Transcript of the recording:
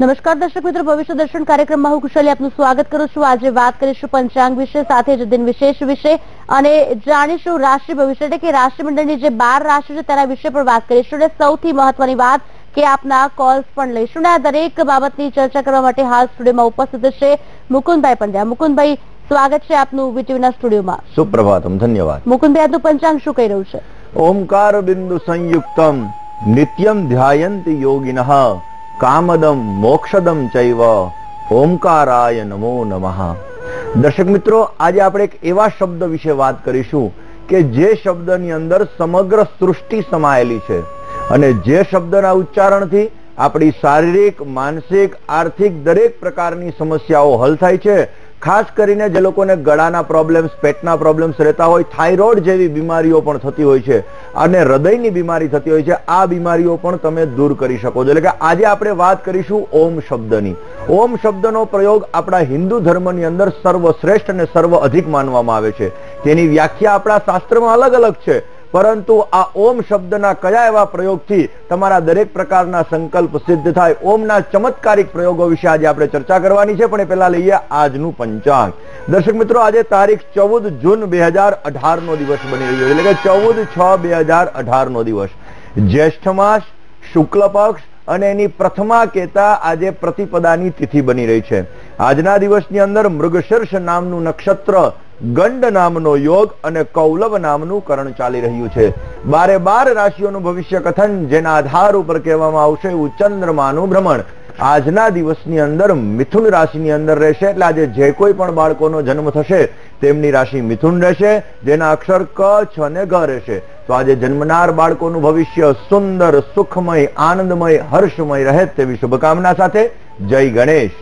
નમસ્કાર દર્શક મિત્રો, ભવિષ્ય દર્શન કાર્યક્રમમાં હું કુશલી આપનું સ્વાગત કરું છું. આજે વાત કરીશું પંચાંગ વિશે, સાથે જ દિન વિશેષ વિશે, અને જાણીશું રાશિ ભવિષ્ય, એટલે કે રાશિ મંડળની જે 12 રાશિ છે તેના વિશે પણ વાત કરીશું. અને સૌથી મહત્વની વાત કે આપના કોલ્સ પણ લઈશું. અને આ દરેક બાબતની ચર્ચા કરવા માટે હાલ સ્ટુડિયોમાં ઉપસ્થિત છે મુકુંદભાઈ પંડ્યા. મુકુંદભાઈ, સ્વાગત છે આપનું વીટીવીના સ્ટુડિયોમાં. સુપ્રભાતમ, ધન્યવાદ. મુકુંદભાઈ, આપનું પંચાંગ શું કહી રહ્યું છે? ઓમકાર બિંદુ સંયુક્તમ નિત્યમ ધ્યાયંતિ યોગિનઃ કામદમ મોક્ષદમ ચૈવ ઓમકારાય નમો નમઃ. દર્શક મિત્રો, આજે આપણે એક એવા શબ્દ વિશે વાત કરીશું કે જે શબ્દની અંદર સમગ્ર સૃષ્ટિ સમાયેલી છે, અને જે શબ્દના ઉચ્ચારણથી આપણી શારીરિક, માનસિક, આર્થિક દરેક પ્રકારની સમસ્યાઓ હલ થાય છે. ખાસ કરીને જે લોકોને ગળાના પ્રોબ્લેમ્સ, પેટના પ્રોબ્લેમ્સ રહેતા હોય, થાઇરોઇડ જેવી બીમારીઓ પણ થતી હોય છે, અને હૃદયની બીમારી થતી હોય છે, આ બીમારીઓ પણ તમે દૂર કરી શકો છો. એટલે કે આજે આપણે વાત કરીશું ઓમ શબ્દની. ઓમ શબ્દનો પ્રયોગ આપણા હિન્દુ ધર્મની અંદર સર્વશ્રેષ્ઠ અને સર્વ અધિક માનવામાં આવે છે. તેની વ્યાખ્યા આપણા શાસ્ત્રમાં અલગ અલગ છે, પરંતુ આ ઓમ શબ્દના કયા એવા પ્રયોગથી તમારા દરેક પ્રકારના સંકલ્પ સિદ્ધ થાય, ઓમના ચમત્કારિક પ્રયોગો વિશે આજે આપણે ચર્ચા કરવાની છે. પણ એ પહેલા લઈએ આજનું પંચાંગ. દર્શક મિત્રો, આજે તારીખ 14 જૂન 2018 નો દિવસ બની રહ્યો, એટલે કે 14/6/2018 નો દિવસ. જ્યેષ્ઠ માસ, શુક્લ પક્ષ અને એની પ્રથમા કહેતા આજે પ્રતિપદાની તિથિ બની રહી છે. આજના દિવસની અંદર મૃગશીર્ષ નામનું નક્ષત્ર, ગંડ નામનો યોગ અને કૌલવ નામનું કરણ ચાલી રહ્યું છે. 12 રાશિઓનું ભવિષ્ય કથન, જેના આધાર ઉપર કહેવામાં આવશે ચંદ્રમાનું ભ્રમણ. આજના દિવસની અંદર મિથુન રાશિની અંદર રહેશે, એટલે આજે જે કોઈ પણ બાળકોનો જન્મ થશે તેમની રાશિ મિથુન રહેશે, જેના અક્ષર ક, છ અને ગ રહેશે. તો આજે જન્મનાર બાળકોનું ભવિષ્ય સુંદર, સુખમય, આનંદમય, હર્ષમય રહે તેવી શુભકામના સાથે જય ગણેશ.